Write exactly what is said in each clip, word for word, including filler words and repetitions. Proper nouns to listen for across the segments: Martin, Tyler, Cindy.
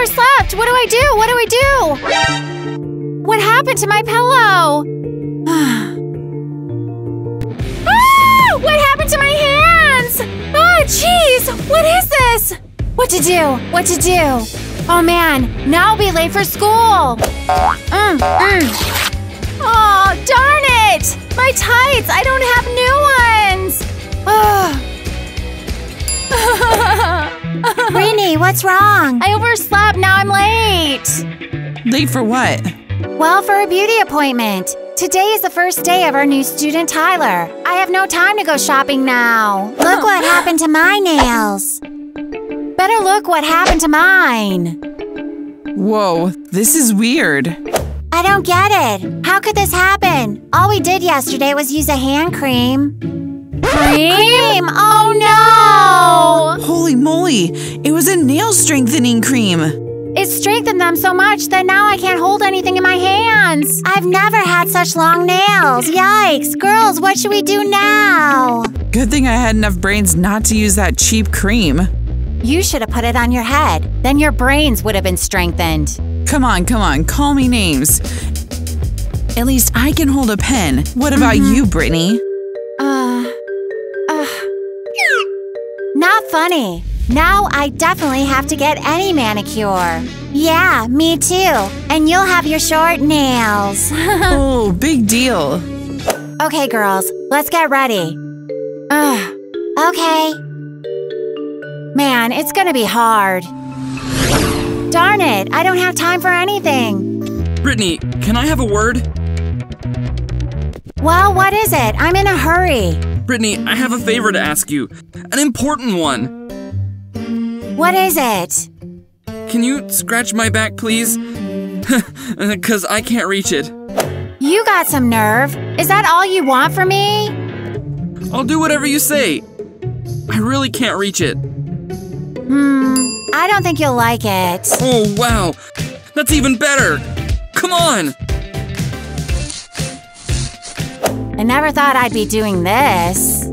overslept! What do I do? What do I do? What happened to my pillow? Ah! What happened to my hands? Oh, jeez! What is this? What to do? What to do? Oh, man. Now I'll be late for school. Mm, mm. Oh, darn it! My tights! I don't have new ones! Ugh. Brittany, what's wrong? I overslept. Now I'm late. Late for what? Well, for a beauty appointment. Today is the first day of our new student, Tyler. I have no time to go shopping now. Look what happened to my nails. Better look what happened to mine. Whoa, this is weird. I don't get it. How could this happen? All we did yesterday was use a hand cream. Cream? Cream? Oh no! Holy moly, it was a nail strengthening cream. It strengthened them so much that now I can't hold anything in my hands. I've never had such long nails. Yikes. Girls, what should we do now? Good thing I had enough brains not to use that cheap cream. You should have put it on your head. Then your brains would have been strengthened. Come on, come on, call me names. At least I can hold a pen. What about mm-hmm. you, Brittany? Uh, uh. Not funny. Now I definitely have to get any manicure. Yeah, me too. And you'll have your short nails. Oh, big deal. Okay, girls, let's get ready. Uh, okay. Man, it's gonna be hard. Darn it, I don't have time for anything. Brittany, can I have a word? Well, what is it? I'm in a hurry. Brittany, I have a favor to ask you. An important one. What is it? Can you scratch my back, please? Because I can't reach it. You got some nerve. Is that all you want from me? I'll do whatever you say. I really can't reach it. Hmm, I don't think you'll like it. Oh, wow. That's even better. Come on. I never thought I'd be doing this.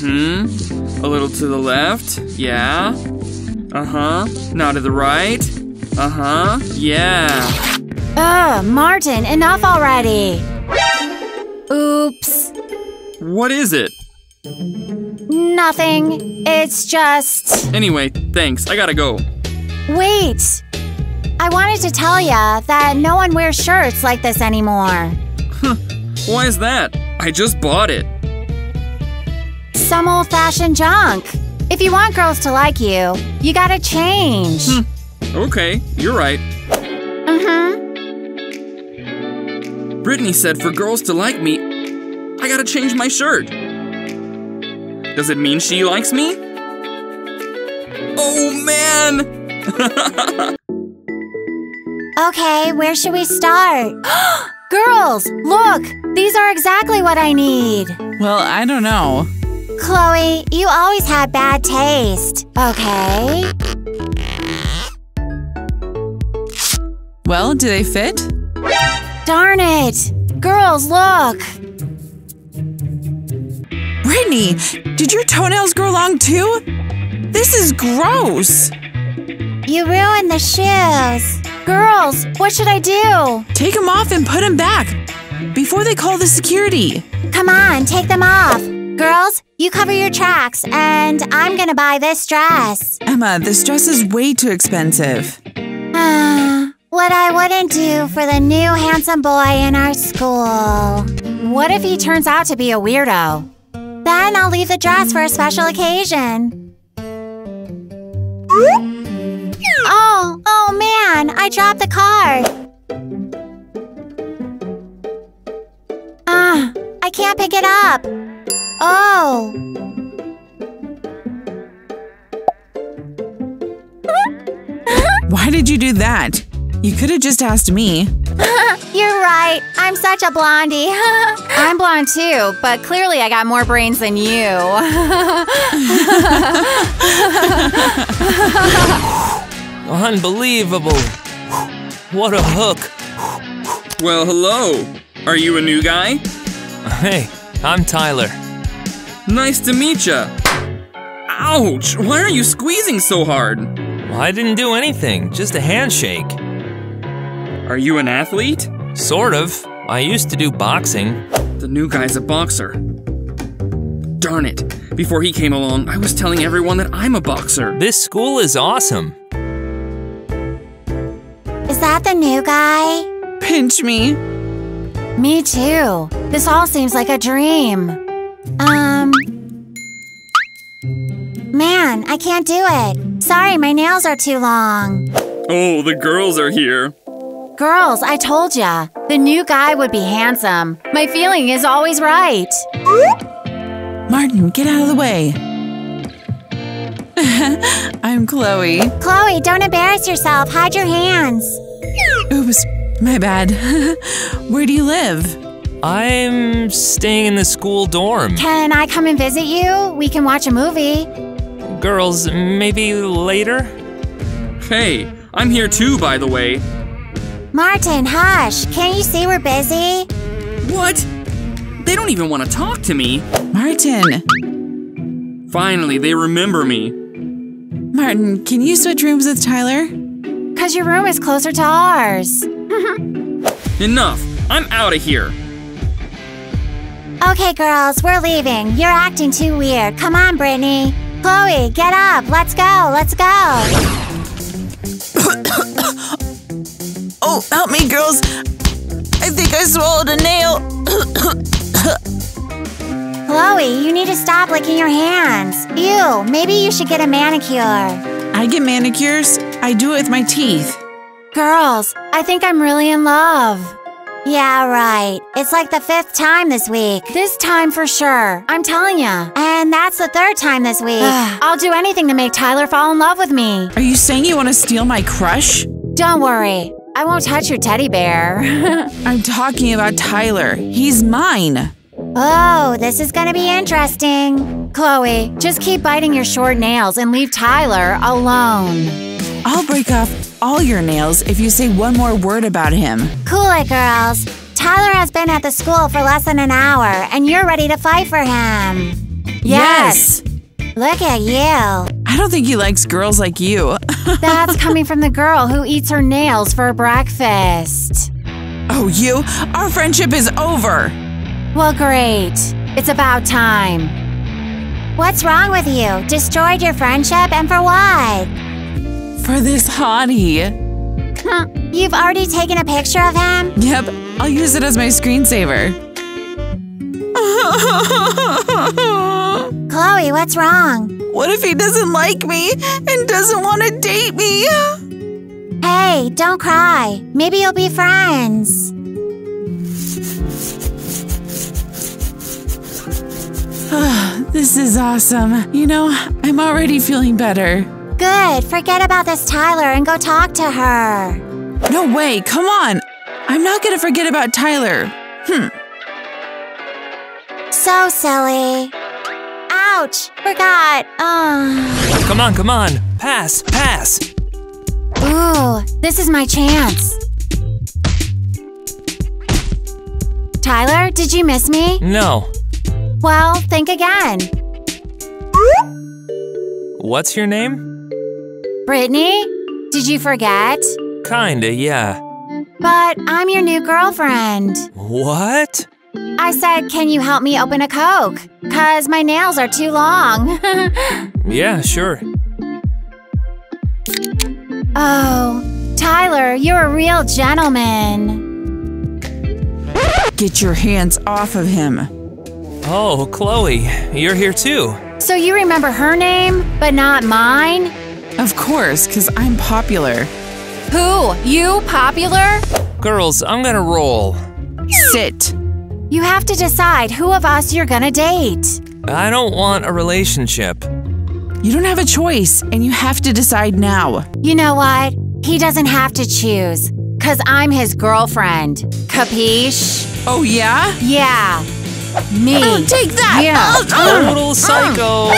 Mm-hmm. A little to the left. Yeah. Uh-huh. Now to the right. Uh-huh. Yeah. Ugh, Martin, enough already. Oops. What is it? Nothing. It's just… Anyway, thanks. I gotta go. Wait. I wanted to tell ya that no one wears shirts like this anymore. Huh. Why is that? I just bought it. Some old-fashioned junk. If you want girls to like you, you gotta change. Hmm. Okay, you're right. Mm-hmm. Brittany said for girls to like me, I gotta change my shirt. Does it mean she likes me? Oh, man! Okay, where should we start? Girls, look! These are exactly what I need. Well, I don't know. Chloe, you always had bad taste. Okay. Well, do they fit? Darn it! Girls, look! Brittany, did your toenails grow long too? This is gross! You ruined the shoes. Girls, what should I do? Take them off and put them back before they call the security. Come on, take them off. Girls, you cover your tracks and I'm gonna buy this dress. Emma, this dress is way too expensive. Uh, what I wouldn't do for the new handsome boy in our school. What if he turns out to be a weirdo? Then I'll leave the dress for a special occasion. Oh, oh man, I dropped the card. Ah, uh, I can't pick it up. Oh. Why did you do that? You could have just asked me. You're right. I'm such a blondie. I'm blonde too, but clearly I got more brains than you. Unbelievable. What a hook. Well, hello. Are you a new guy? Hey, I'm Tyler. Nice to meet ya. Ouch, why are you squeezing so hard? Well, I didn't do anything, just a handshake. Are you an athlete? Sort of. I used to do boxing. The new guy's a boxer. Darn it. Before he came along, I was telling everyone that I'm a boxer. This school is awesome. Is that the new guy? Pinch me. Me too. This all seems like a dream. Um... Man, I can't do it. Sorry, my nails are too long. Oh, the girls are here. Girls, I told ya. The new guy would be handsome. My feeling is always right. Martin, get out of the way. I'm Chloe. Chloe, don't embarrass yourself. Hide your hands. Oops, my bad. Where do you live? I'm staying in the school dorm. Can I come and visit you? We can watch a movie. Girls, maybe later? Hey, I'm here too, by the way. Martin, hush! Can't you see we're busy? What? They don't even want to talk to me! Martin! Finally, they remember me. Martin, can you switch rooms with Tyler? Cause your room is closer to ours. Enough! I'm out of here! Okay, girls, we're leaving. You're acting too weird. Come on, Brittany. Chloe, get up! Let's go! Let's go! Oh, help me, girls! I think I swallowed a nail! Chloe, you need to stop licking your hands. Ew, maybe you should get a manicure. I get manicures. I do it with my teeth. Girls, I think I'm really in love. Yeah, right. It's like the fifth time this week. This time for sure. I'm telling ya. And that's the third time this week. I'll do anything to make Tyler fall in love with me. Are you saying you want to steal my crush? Don't worry. I won't touch your teddy bear. I'm talking about Tyler. He's mine. Oh, this is gonna be interesting. Chloe, just keep biting your short nails and leave Tyler alone. I'll break off all your nails if you say one more word about him. Cool it, girls. Tyler has been at the school for less than an hour, and you're ready to fight for him. Yes. Yes. Look at you. I don't think he likes girls like you. That's coming from the girl who eats her nails for breakfast. Oh, you? Our friendship is over. Well, great. It's about time. What's wrong with you? Destroyed your friendship, and for what? For this hottie. You've already taken a picture of him? Yep. I'll use it as my screensaver. Chloe, what's wrong? What if he doesn't like me and doesn't want to date me? Hey, don't cry. Maybe you'll be friends. This is awesome. You know, I'm already feeling better. Good. Forget about this Tyler and go talk to her. No way. Come on. I'm not going to forget about Tyler. Hmm. So silly. Ouch! Forgot. Oh. Come on, come on. Pass, pass. Ooh, this is my chance. Tyler, did you miss me? No. Well, think again. What's your name? Brittany? Did you forget? Kinda, yeah. But I'm your new girlfriend. What? I said, can you help me open a Coke? Cause my nails are too long. Yeah, sure. Oh, Tyler, you're a real gentleman. Get your hands off of him. Oh, Chloe, you're here too. So you remember her name, but not mine? Of course, cause I'm popular. Who? You popular? Girls, I'm gonna roll. Sit. You have to decide who of us you're gonna date. I don't want a relationship. You don't have a choice, and you have to decide now. You know what? He doesn't have to choose, cause I'm his girlfriend. Capiche? Oh, yeah? Yeah. Me. Oh, take that! Yeah. Oh, total psycho!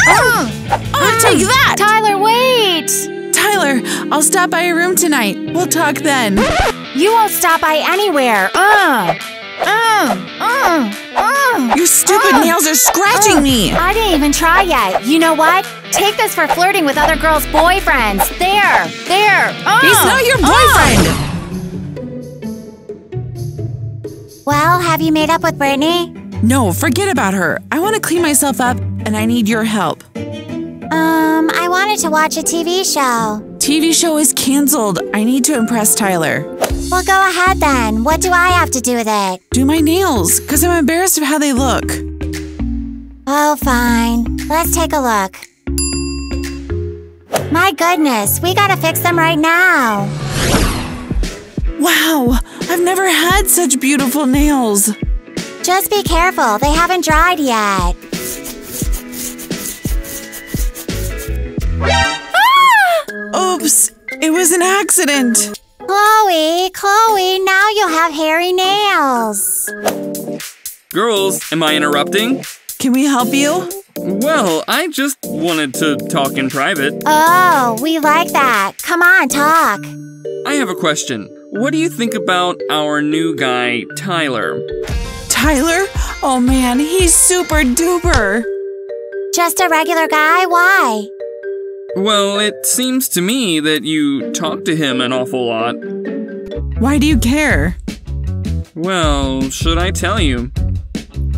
Oh, take that! Tyler, wait! Tyler, I'll stop by your room tonight. We'll talk then. You won't stop by anywhere. Ugh! Uh, uh, uh, Your stupid uh, nails are scratching uh, me! I didn't even try yet. You know what? Take this for flirting with other girls' boyfriends. There, there. Oh, he's not your boyfriend. Oh. Well, have you made up with Brittany? No, forget about her. I want to clean myself up, and I need your help. Um, I wanted to watch a T V show. T V show is canceled. I need to impress Tyler. Well, go ahead then. What do I have to do with it? Do my nails, because I'm embarrassed of how they look. Oh, fine. Let's take a look. My goodness, we gotta fix them right now. Wow, I've never had such beautiful nails. Just be careful. They haven't dried yet. Oops, it was an accident. Chloe, Chloe, now you'll have hairy nails. Girls, am I interrupting? Can we help you? Well, I just wanted to talk in private. Oh, we like that. Come on, talk. I have a question. What do you think about our new guy, Tyler? Tyler? Oh man, he's super duper. Just a regular guy? Why? Well, it seems to me that you talk to him an awful lot. Why do you care? Well, should I tell you?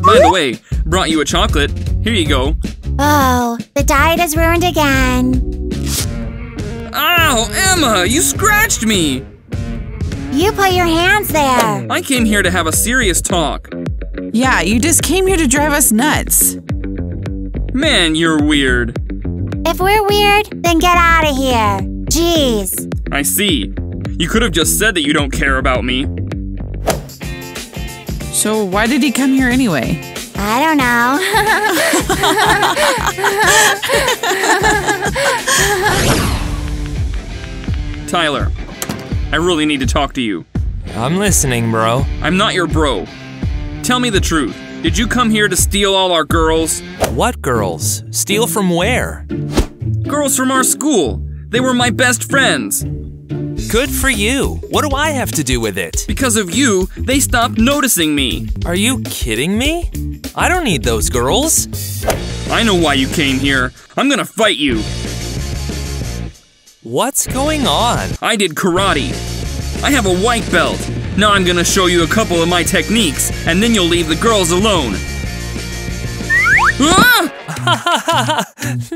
By the way, brought you a chocolate. Here you go. Oh, the diet is ruined again. Ow, Emma, you scratched me! You put your hands there. I came here to have a serious talk. Yeah, you just came here to drive us nuts. Man, you're weird. If we're weird, then get out of here. Jeez. I see. You could have just said that you don't care about me. So why did he come here anyway? I don't know. Tyler, I really need to talk to you. I'm listening, bro. I'm not your bro. Tell me the truth. Did you come here to steal all our girls? What girls? Steal from where? Girls from our school. They were my best friends. Good for you. What do I have to do with it? Because of you, they stopped noticing me. Are you kidding me? I don't need those girls. I know why you came here. I'm gonna fight you. What's going on? I did karate. I have a white belt. Now I'm gonna show you a couple of my techniques, and then you'll leave the girls alone. Ah!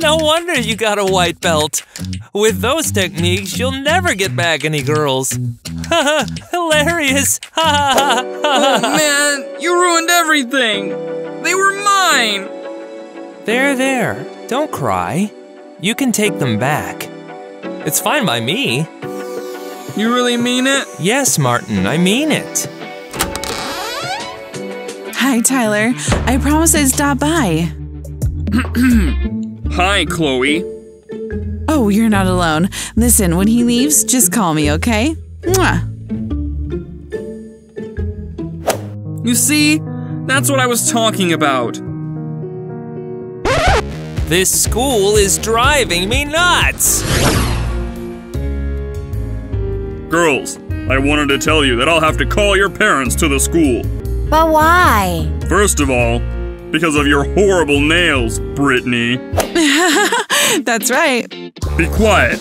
No wonder you got a white belt. With those techniques, you'll never get back any girls. Hilarious. Oh, man, you ruined everything. They were mine. There, there. Don't cry. You can take them back. It's fine by me. You really mean it? Yes, Martin, I mean it. Hi, Tyler. I promise I'd stop by. Hi, Chloe. Oh, you're not alone. Listen, when he leaves, just call me, okay? Mwah. You see? That's what I was talking about. This school is driving me nuts! Girls, I wanted to tell you that I'll have to call your parents to the school. But why? First of all, because of your horrible nails, Brittany. That's right. Be quiet.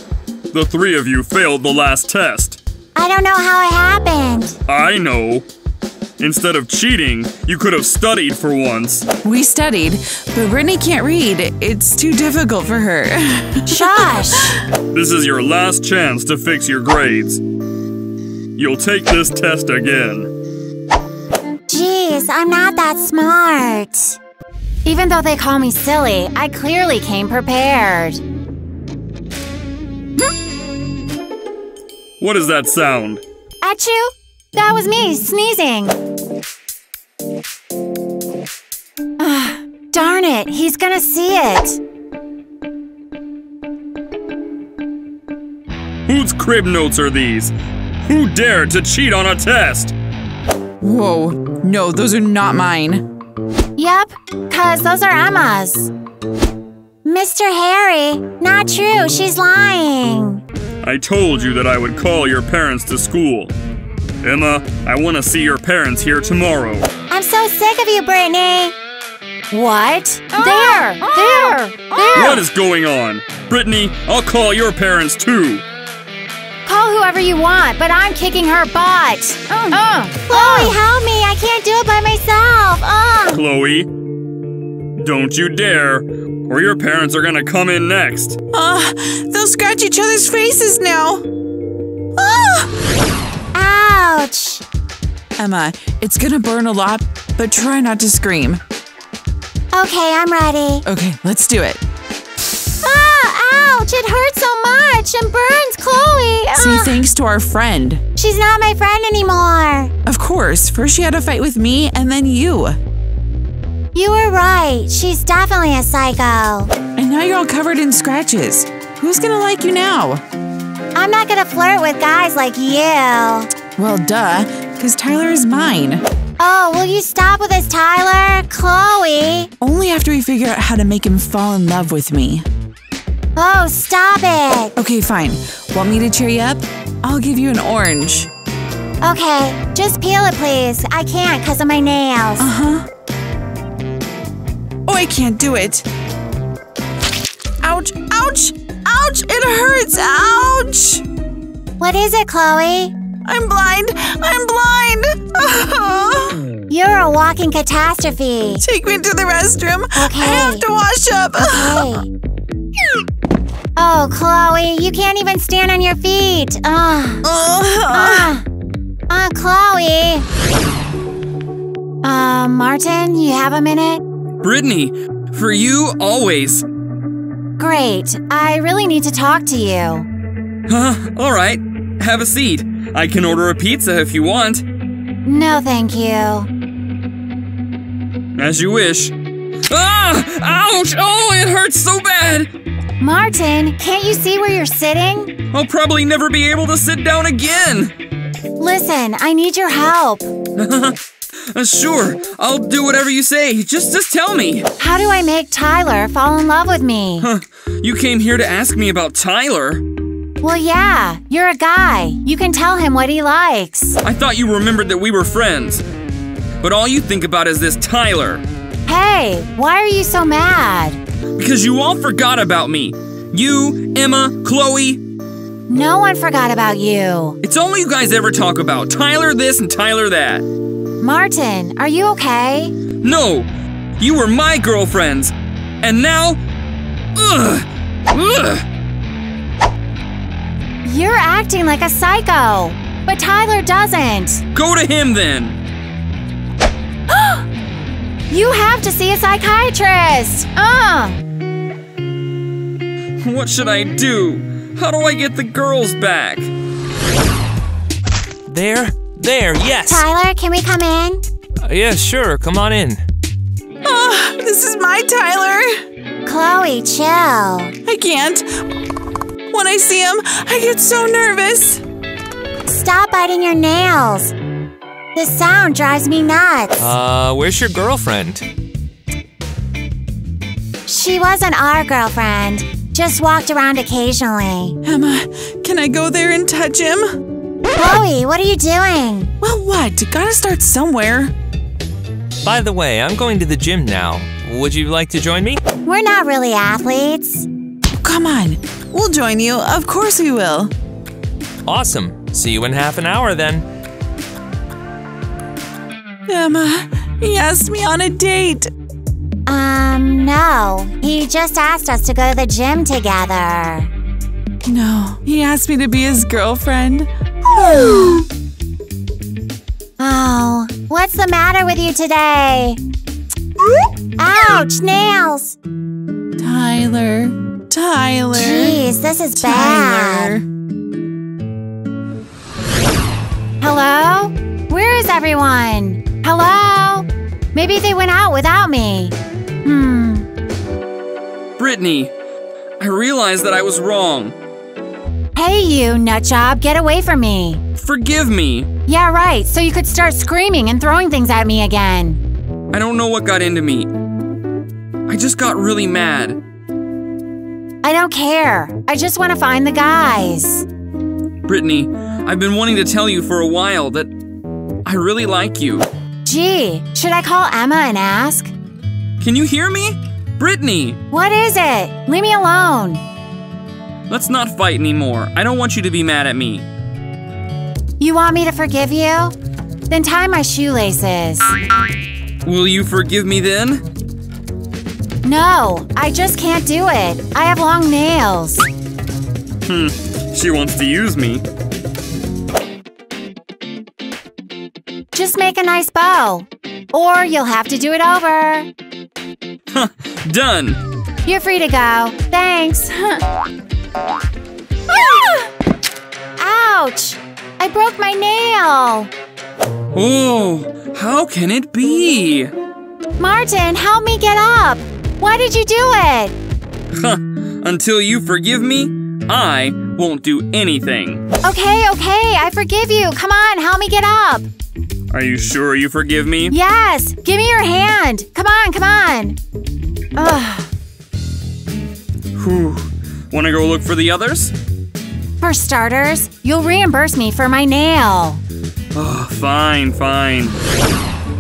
The three of you failed the last test. I don't know how it happened. I know. Instead of cheating, you could have studied for once. We studied, but Brittany can't read. It's too difficult for her. Josh! This is your last chance to fix your grades. You'll take this test again. Jeez, I'm not that smart. Even though they call me silly, I clearly came prepared. What is that sound? Achoo! That was me sneezing. Ah, darn it, he's gonna see it. Whose crib notes are these? Who dared to cheat on a test? Whoa, no, those are not mine. Yep, cause those are Emma's. Mister Harry, not true, she's lying. I told you that I would call your parents to school. Emma, I want to see your parents here tomorrow. I'm so sick of you, Brittany. What? Ah! There! Ah! There! Ah! There! What is going on? Brittany, I'll call your parents too. Call whoever you want, but I'm kicking her butt. Oh. Oh. Chloe, oh. Help me! I can't do it by myself. Oh. Chloe, don't you dare, or your parents are gonna come in next. Uh, they'll scratch each other's faces now. Oh. Ouch! Emma, it's gonna burn a lot, but try not to scream. Okay, I'm ready. Okay, let's do it. Ah, ouch, it hurts so much and burns, Chloe. Ugh. Say thanks to our friend. She's not my friend anymore. Of course, first she had a fight with me and then you. You were right, she's definitely a psycho. And now you're all covered in scratches. Who's gonna like you now? I'm not gonna flirt with guys like you. Well, duh, because Tyler is mine. Oh, will you stop with us, Tyler? Chloe? Only after we figure out how to make him fall in love with me. Oh, stop it! Okay, fine. Want me to cheer you up? I'll give you an orange. Okay, just peel it, please. I can't because of my nails. Uh-huh. Oh, I can't do it. Ouch, ouch, ouch! It hurts! Ouch! What is it, Chloe? I'm blind! I'm blind! You're a walking catastrophe. Take me to the restroom. Okay. I have to wash up. Okay. Oh, Chloe, you can't even stand on your feet. Ah. Ah. Ah, Chloe. Uh, Martin, you have a minute? Brittany, for you always. Great. I really need to talk to you. Huh? All right. Have a seat. I can order a pizza if you want. No, thank you. As you wish. Ah! Ouch! Oh, it hurts so bad! Martin, can't you see where you're sitting? I'll probably never be able to sit down again! Listen, I need your help. Sure, I'll do whatever you say. Just, just tell me. How do I make Tyler fall in love with me? Huh. You came here to ask me about Tyler? Well, yeah, you're a guy. You can tell him what he likes. I thought you remembered that we were friends. But all you think about is this Tyler. Hey, why are you so mad? Because you all forgot about me. You, Emma, Chloe. No one forgot about you. It's all you guys ever talk about. Tyler this and Tyler that. Martin, are you okay? No, you were my girlfriends. And now, ugh, ugh. You're acting like a psycho, but Tyler doesn't. Go to him then. You have to see a psychiatrist. Uh. What should I do? How do I get the girls back? There, there, yes. Tyler, can we come in? Uh, yeah, sure, come on in. Oh, this is my Tyler. Chloe, chill. I can't. When I see him, I get so nervous. Stop biting your nails. The sound drives me nuts. Uh, where's your girlfriend? She wasn't our girlfriend. Just walked around occasionally. Emma, can I go there and touch him? Chloe, what are you doing? Well, what? Gotta start somewhere. By the way, I'm going to the gym now. Would you like to join me? We're not really athletes. Come on. We'll join you. Of course we will. Awesome. See you in half an hour then. Emma, he asked me on a date. Um, no. He just asked us to go to the gym together. No, he asked me to be his girlfriend. Oh, what's the matter with you today? Ouch, nails. Tyler. Tyler. Jeez, this is Tyler. Bad. Hello? Where is everyone? Hello? Maybe they went out without me. Hmm. Brittany, I realized that I was wrong. Hey, you nutjob, get away from me. Forgive me. Yeah, right, so you could start screaming and throwing things at me again. I don't know what got into me. I just got really mad. I don't care. I just want to find the guys. Brittany, I've been wanting to tell you for a while that I really like you. Gee, should I call Emma and ask? Can you hear me? Brittany! What is it? Leave me alone. Let's not fight anymore. I don't want you to be mad at me. You want me to forgive you? Then tie my shoelaces. Will you forgive me then? No, I just can't do it. I have long nails. Hmm, she wants to use me. Just make a nice bow, or you'll have to do it over. Huh, done. You're free to go. Thanks. Ah! Ouch! I broke my nail. Oh, how can it be? Martin, help me get up. Why did you do it? Huh, until you forgive me, I won't do anything. Okay, okay, I forgive you. Come on, help me get up. Are you sure you forgive me? Yes, give me your hand. Come on, come on. Ugh. Whew. Wanna go look for the others? For starters, you'll reimburse me for my nail. Oh, fine, fine.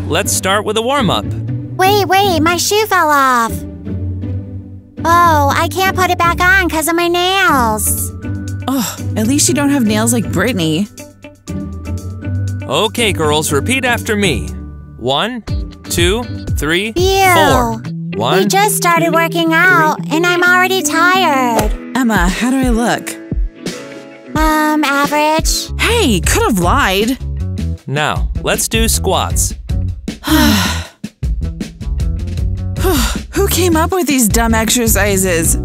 Let's start with a warm-up. Wait, wait, my shoe fell off. Oh, I can't put it back on because of my nails. Oh, at least you don't have nails like Brittany. Okay, girls, repeat after me. One, two, three, Ew. four. One, we just started working out, and I'm already tired. Emma, how do I look? Um, average. Hey, could have lied. Now, let's do squats. Who came up with these dumb exercises?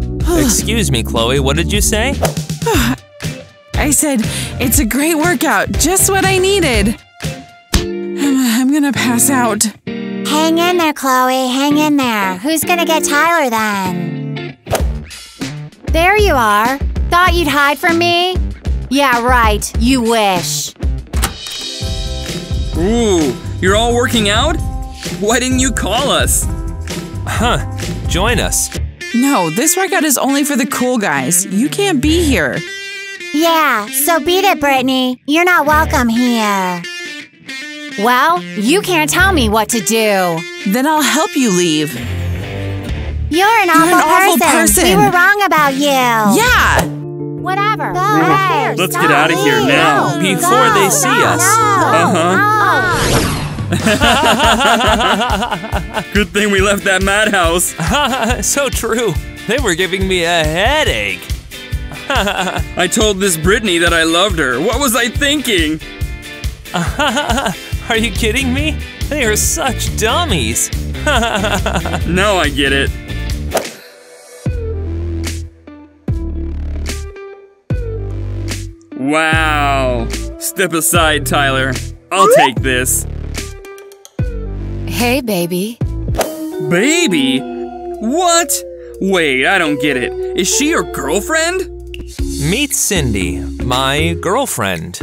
Excuse me, Chloe, what did you say? I said, it's a great workout, just what I needed. Emma, I'm gonna pass out. Hang in there, Chloe, hang in there. Who's gonna get Tyler then? There you are. Thought you'd hide from me? Yeah, right, you wish. Ooh, you're all working out? Why didn't you call us? Huh, join us. No, this workout is only for the cool guys. You can't be here. Yeah, so beat it, Brittany. You're not welcome here. Well, you can't tell me what to do. Then I'll help you leave. You're an You're awful, an awful person. person. We were wrong about you. Yeah. Whatever. Go away. Let's Stop. get out of here now no. before Go. they see no. us. No. Uh-huh. No. Good thing we left that madhouse. So true. They were giving me a headache. I told this Brittany that I loved her. What was I thinking? Are you kidding me? They are such dummies. Now I get it. Wow. Step aside, Tyler. I'll take this. Hey, baby. Baby? What? Wait, I don't get it. Is she your girlfriend? Meet Cindy, my girlfriend.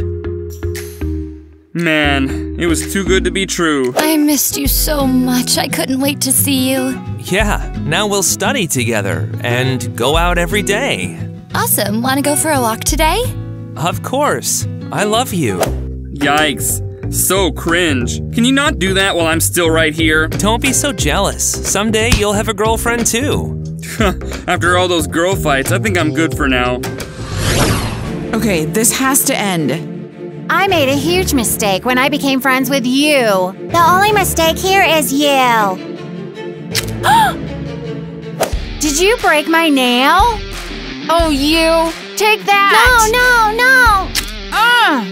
Man, it was too good to be true. I missed you so much. I couldn't wait to see you. Yeah, now we'll study together and go out every day. Awesome. Want to go for a walk today? Of course. I love you. Yikes. So cringe. Can you not do that while I'm still right here? Don't be so jealous. Someday you'll have a girlfriend too. After all those girl fights, I think I'm good for now. Okay, this has to end. I made a huge mistake when I became friends with you. The only mistake here is you. Did you break my nail? Oh, you. Take that. No, no, no. Ugh.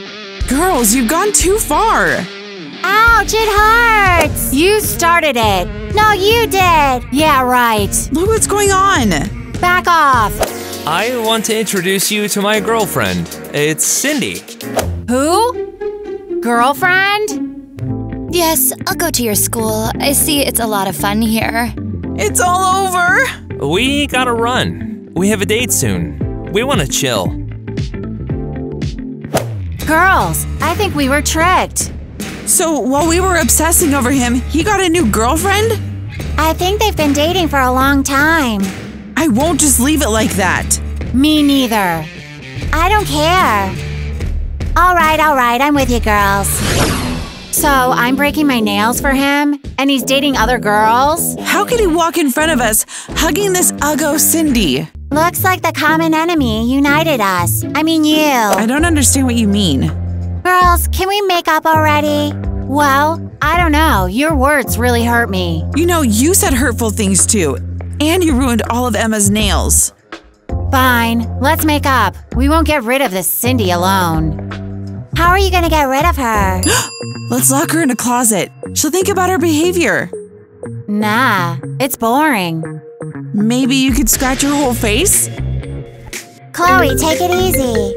Girls, you've gone too far! Ouch, it hurts! You started it! No, you did! Yeah, right! Look what's going on! Back off! I want to introduce you to my girlfriend. It's Cindy. Who? Girlfriend? Yes, I'll go to your school. I see it's a lot of fun here. It's all over! We gotta run. We have a date soon. We wanna chill. Girls, I think we were tricked. So while we were obsessing over him, he got a new girlfriend? I think they've been dating for a long time. I won't just leave it like that. Me neither. I don't care. All right, all right, I'm with you, girls. So I'm breaking my nails for him? And he's dating other girls? How could he walk in front of us, hugging this uggo Cindy? Looks like the common enemy united us. I mean you. I don't understand what you mean. Girls, can we make up already? Well, I don't know. Your words really hurt me. You know, you said hurtful things too. And you ruined all of Emma's nails. Fine. Let's make up. We won't get rid of this Cindy alone. How are you going to get rid of her? Let's lock her in a closet. She'll think about her behavior. Nah, it's boring. Maybe you could scratch her whole face? Chloe, take it easy.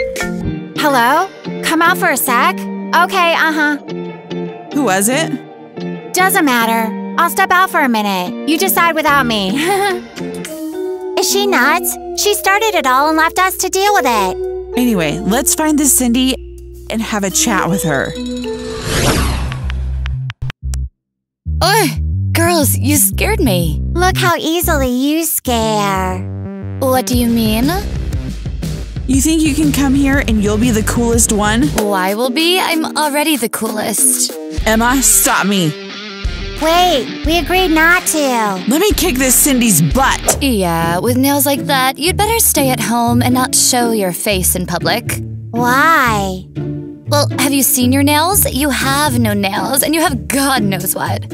Hello? Come out for a sec? Okay, uh-huh. Who was it? Doesn't matter. I'll step out for a minute. You decide without me. Is she nuts? She started it all and left us to deal with it. Anyway, let's find this Cindy and have a chat with her. Ugh! Girls, you scared me. Look how easily you scare. What do you mean? You think you can come here and you'll be the coolest one? Oh, I will be? I'm already the coolest. Emma, stop me. Wait, we agreed not to. Let me kick this Cindy's butt. Yeah, with nails like that, you'd better stay at home and not show your face in public. Why? Well, have you seen your nails? You have no nails, and you have God knows what.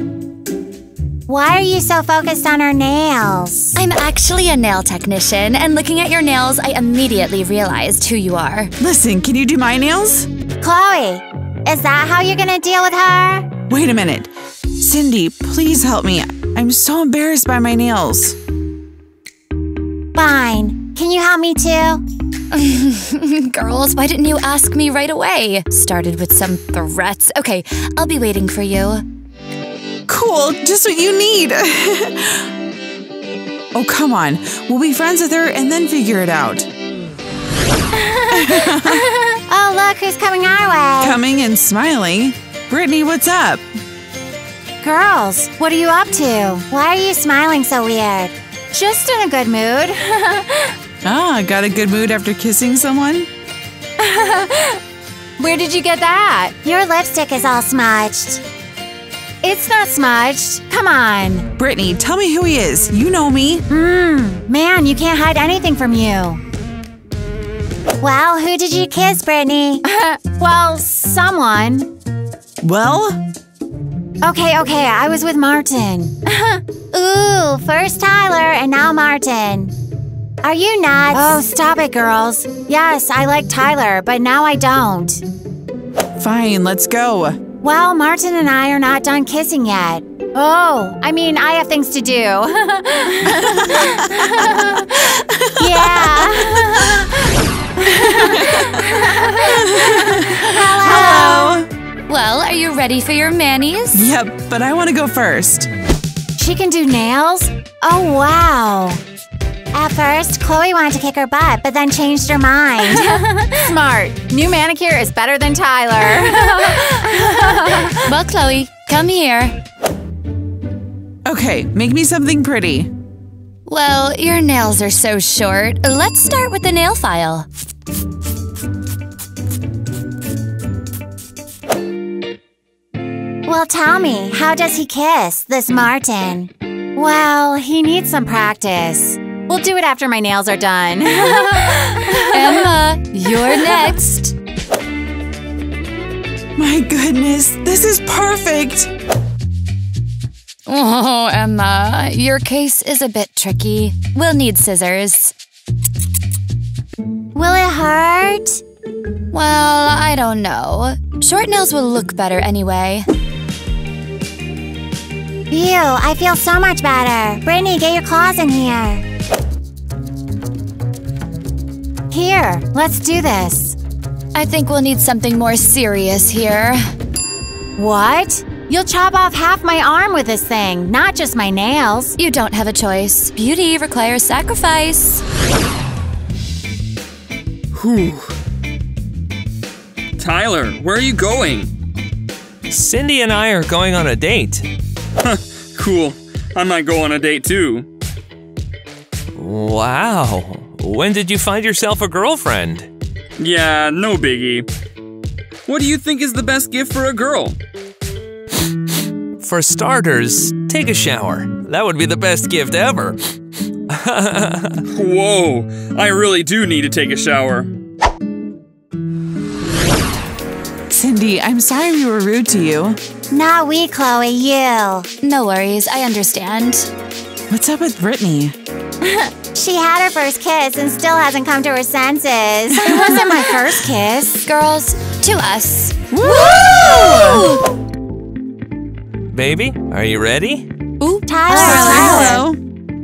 Why are you so focused on our nails? I'm actually a nail technician, and looking at your nails, I immediately realized who you are. Listen, can you do my nails? Chloe, is that how you're gonna deal with her? Wait a minute. Cindy, please help me. I'm so embarrassed by my nails. Fine. Can you help me too? Girls, why didn't you ask me right away? Started with some threats. Okay, I'll be waiting for you. Cool, just what you need. Oh, come on. We'll be friends with her and then figure it out. Oh, look who's coming our way. Coming and smiling. Brittany, what's up? Girls, what are you up to? Why are you smiling so weird? Just in a good mood. Ah, got a good mood after kissing someone? Where did you get that? Your lipstick is all smudged. It's not smudged. Come on. Brittany, tell me who he is. You know me. Mmm. Man, you can't hide anything from you. Well, who did you kiss, Brittany? Well, someone. Well? Okay, okay. I was with Martin. Ooh, first Tyler and now Martin. Are you nuts? Oh, stop it, girls. Yes, I like Tyler, but now I don't. Fine, let's go. Well, Martin and I are not done kissing yet. Oh, I mean, I have things to do. Yeah. Hello. Hello. Well, are you ready for your manis? Yep, but I want to go first. She can do nails? Oh, wow. At first, Chloe wanted to kick her butt, but then changed her mind. Smart. New manicure is better than Tyler. Well, Chloe, come here. Okay, make me something pretty. Well, your nails are so short. Let's start with the nail file. Well, tell me, how does he kiss, this Martin? Well, he needs some practice. We'll do it after my nails are done. Emma, you're next. My goodness, this is perfect. Oh, Emma, your case is a bit tricky. We'll need scissors. Will it hurt? Well, I don't know. Short nails will look better anyway. Ew, I feel so much better. Brittany, get your claws in here. Here, let's do this. I think we'll need something more serious here. What? You'll chop off half my arm with this thing, not just my nails. You don't have a choice. Beauty requires sacrifice. Whew. Tyler, where are you going? Cindy and I are going on a date. Cool. I might go on a date too. Wow. When did you find yourself a girlfriend? Yeah, no biggie. What do you think is the best gift for a girl? For starters, take a shower. That would be the best gift ever. Whoa, I really do need to take a shower. Cindy, I'm sorry we were rude to you. Not we, Chloe, you. No worries, I understand. What's up with Brittany? She had her first kiss and still hasn't come to her senses. It wasn't my first kiss. Girls, to us. Woo! Baby, are you ready? Ooh, Tyler. Hello.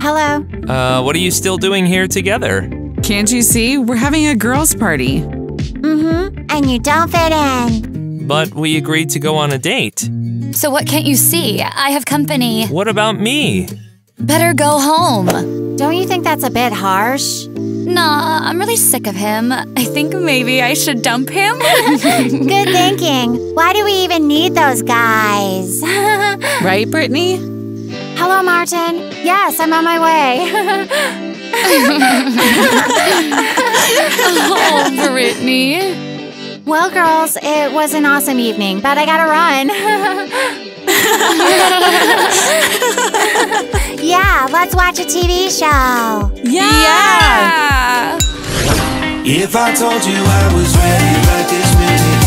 Hello. Hello. Uh, what are you still doing here together? Can't you see? We're having a girls' party. Mm-hmm. And you don't fit in. But we agreed to go on a date. So what can't you see? I have company. What about me? Better go home. Don't you think that's a bit harsh? Nah, I'm really sick of him. I think maybe I should dump him. Good thinking. Why do we even need those guys? Right, Brittany? Hello, Martin. Yes, I'm on my way. Oh, Brittany. Well, girls, it was an awesome evening, but I gotta run. Yeah, let's watch a T V show. Yeah. Yeah! If I told you I was ready like this minute.